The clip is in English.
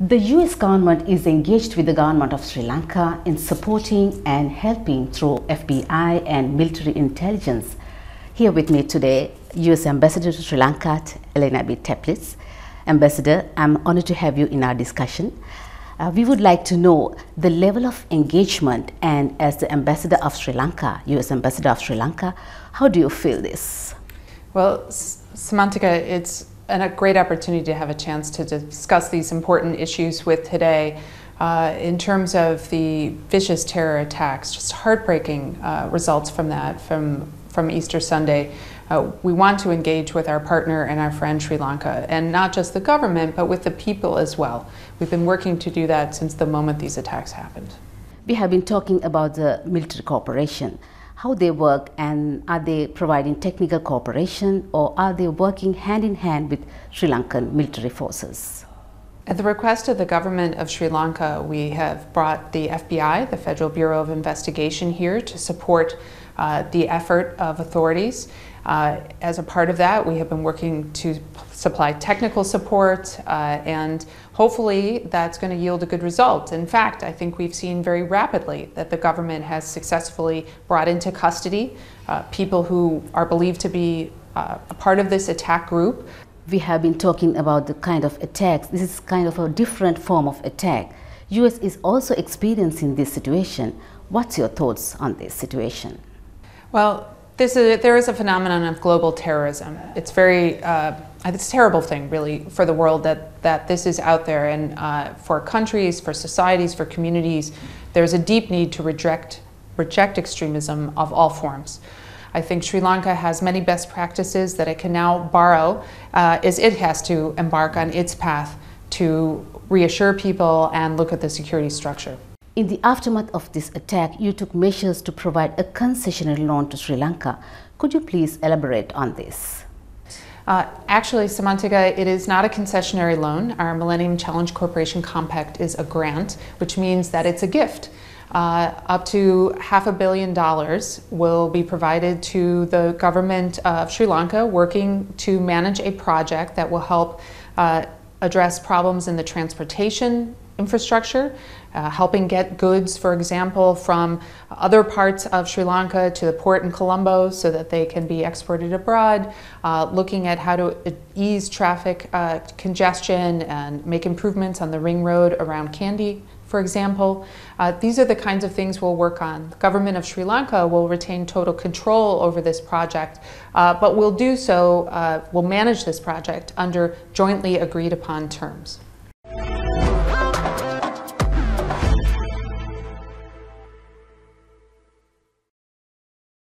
The US government is engaged with the government of Sri Lanka in supporting and helping through FBI and military intelligence. Here with me today, US Ambassador to Sri Lanka, Elena B. Teplitz. Ambassador, I'm honored to have you in our discussion. We would like to know the level of engagement, and as the Ambassador of Sri Lanka, US Ambassador of Sri Lanka, how do you feel this? Well, Samantika, it's a great opportunity to have a chance to discuss these important issues with today. In terms of the vicious terror attacks, just heartbreaking results from that, from Easter Sunday. We want to engage with our partner and our friend Sri Lanka, and not just the government, but with the people as well. We've been working to do that since the moment these attacks happened. We have been talking about the military cooperation, how they work, and are they providing technical cooperation, or are they working hand in hand with Sri Lankan military forces? At the request of the government of Sri Lanka, we have brought the FBI, the Federal Bureau of Investigation, here to support the effort of authorities. As a part of that, we have been working to supply technical support, and hopefully that's going to yield a good result. In fact, I think we've seen very rapidly that the government has successfully brought into custody people who are believed to be a part of this attack group. We have been talking about the kind of attacks. This is kind of a different form of attack. US is also experiencing this situation. What's your thoughts on this situation? Well, there is a phenomenon of global terrorism. It's it's a terrible thing, really, for the world that this is out there. And for countries, for societies, for communities, there's a deep need to reject extremism of all forms. I think Sri Lanka has many best practices that it can now borrow as it has to embark on its path to reassure people and look at the security structure. In the aftermath of this attack, you took measures to provide a concessional loan to Sri Lanka. Could you please elaborate on this? Actually, Samantika, it is not a concessionary loan. Our Millennium Challenge Corporation Compact is a grant, which means that it's a gift. Up to $500 million will be provided to the government of Sri Lanka, working to manage a project that will help address problems in the transportation infrastructure, helping get goods, for example, from other parts of Sri Lanka to the port in Colombo so that they can be exported abroad, looking at how to ease traffic congestion and make improvements on the ring road around Kandy, for example. These are the kinds of things we'll work on. The government of Sri Lanka will retain total control over this project, but we'll manage this project under jointly agreed upon terms.